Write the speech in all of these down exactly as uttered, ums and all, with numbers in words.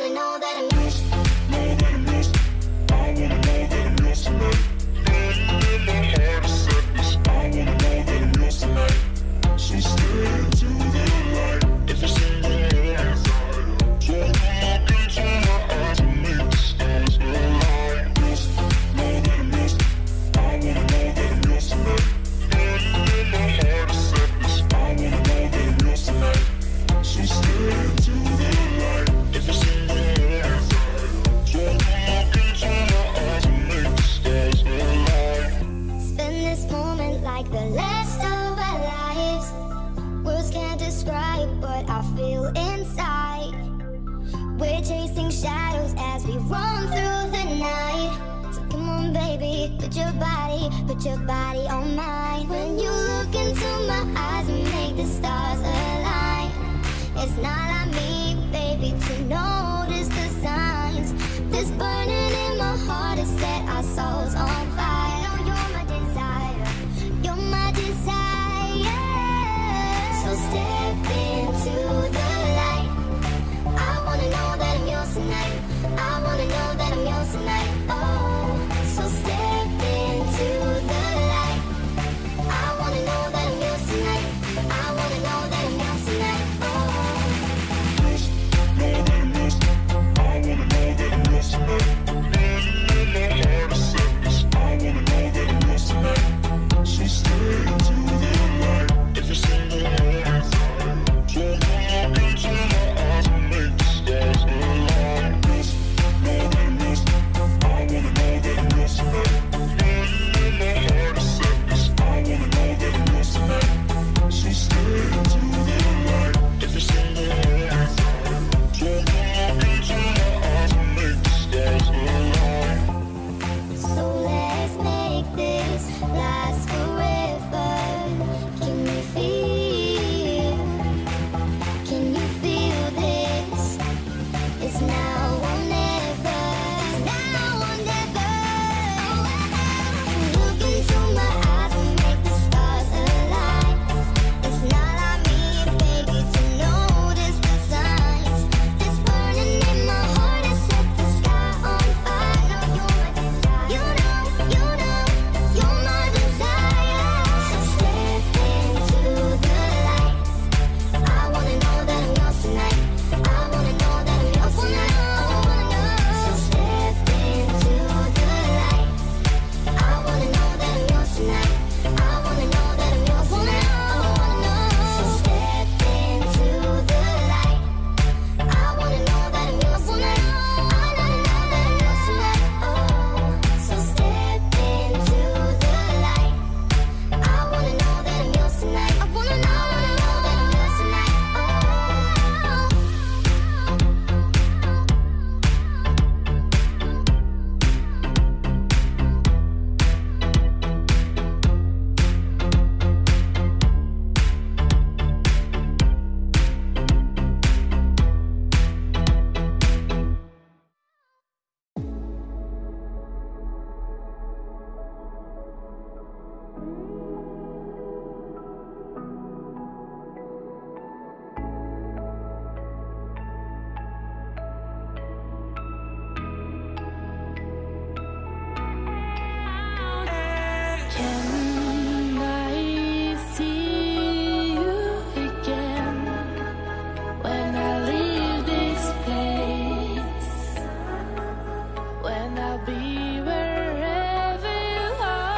wanna know that I'm yours. Know that I'm yours. I wanna know that I'm yours tonight. Feeling my heart is sadness. I wanna know that I'm yours tonight. So stay into the light. Every single one inside. So you look into my eyes and make the stars align. Know that I'm yours. I wanna know that I'm yours tonight. Feeling my heart is sadness. I wanna know that I'm yours tonight. So stay into the light. If you see me inside, don't look into my eyes and make the stars align. Spend this moment like the last of our lives. Words can't describe what I feel inside. We're chasing shadows as we roam through the night. So come on baby, put your body, put your body on mine. When you look into my eyes and make the stars align. It's not like me, baby, to notice the signs. This burning in my heart has set our souls on fire. Oh, you're my desire, you're my desire. So step into the light. I wanna know that I'm yours tonight. I wanna know that I'm yours tonight. Oh, so step into the light. I wanna know that I'm yours tonight. I wanna know that I'm yours tonight. I wanna know that I'm yours tonight. So stay into the light. If you see me inside, don't look into my eyes and make the stars align. Know that I'm yours. I wanna know that I'm yours tonight. Feeling my heart is sadness. I wanna know that I'm yours tonight. So stay into the light. If you see me inside, don't look into my eyes and make the so let's make this last forever. Can you feel? Can you feel this? It's now or never. It's now or never. Look into my eyes and make the stars align. It's not like me, baby, to notice the signs. This burning in my heart is set the sky on fire. Be wherever you are.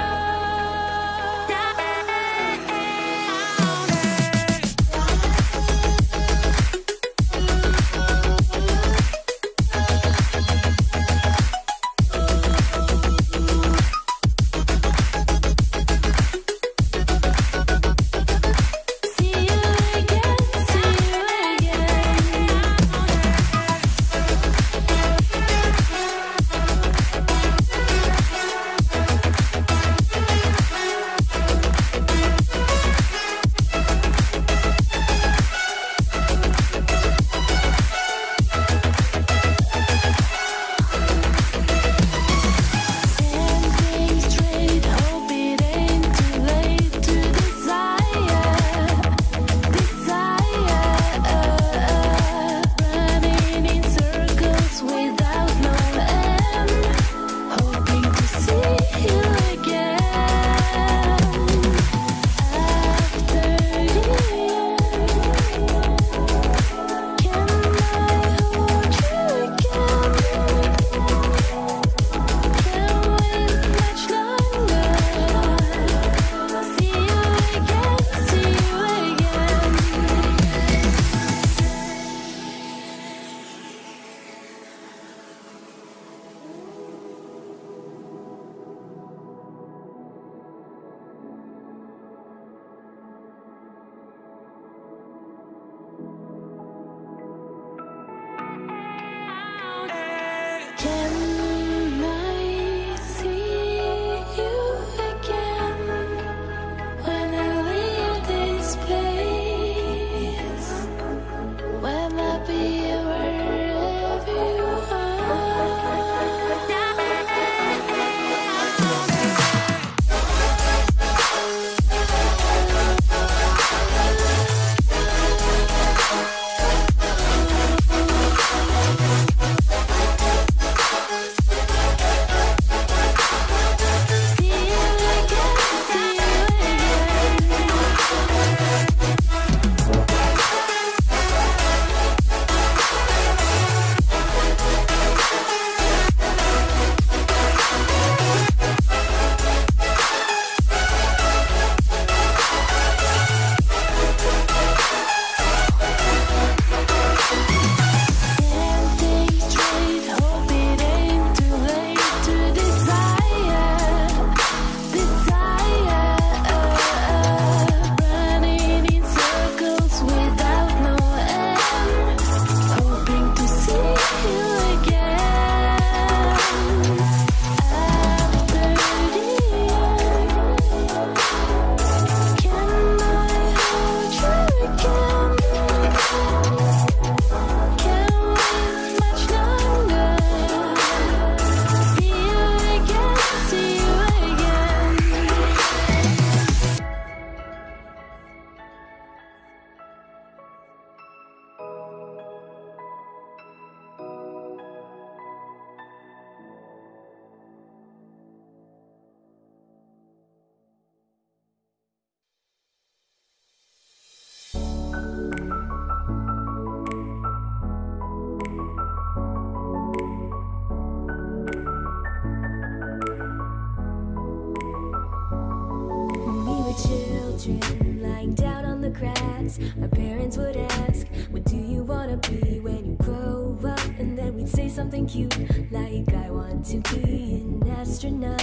children lying down on the grass. My parents would ask, what do you want to be when you grow up? And then we'd say something cute, like I want to be an astronaut.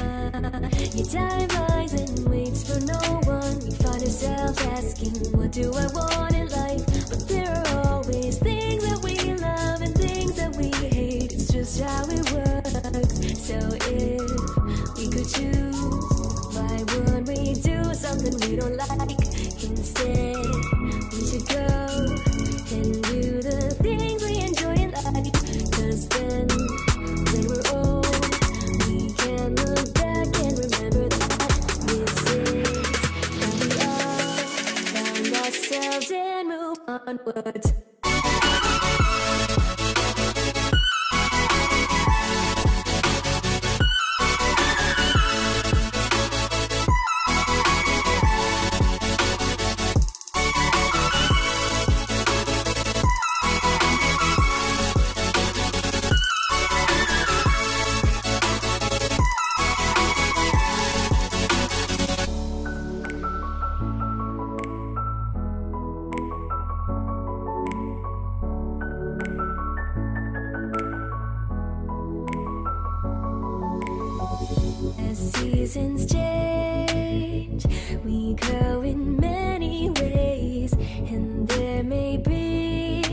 Your time lies and waits for no one. We find ourselves asking, what do I want in life? But there are always things that we love and things that we hate. It's just how it works. So if we could choose, why would we do something we don't like? Instead, we should go and do the things we enjoy in life. Cause then, when we're old, we can look back and remember that this is how we all found ourselves and move onwards. As seasons change, we grow in many ways, and there may be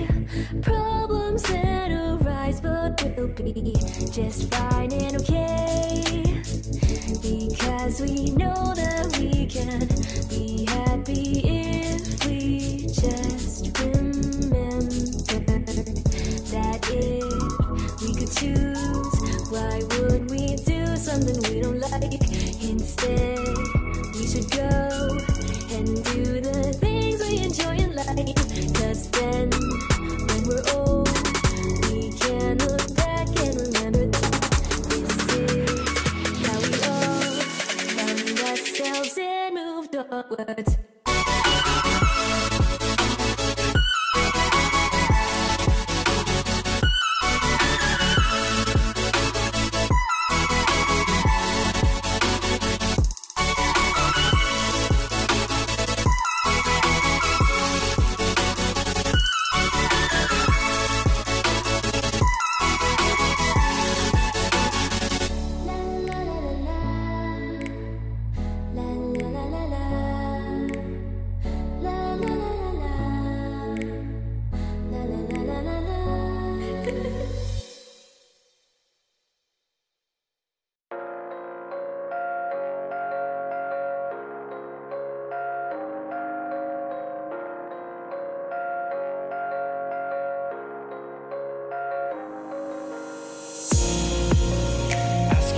problems that arise, but we'll be just fine and okay, because we know that we can be happy if we just remember that if we could choose, why would we do something we don't like? Instead, we should go and do the things we enjoy in life. Cause then, when we're old, we can look back and remember that this is how we all found ourselves and moved onwards.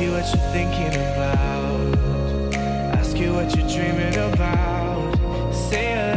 What you're thinking about, ask you what you're dreaming about, say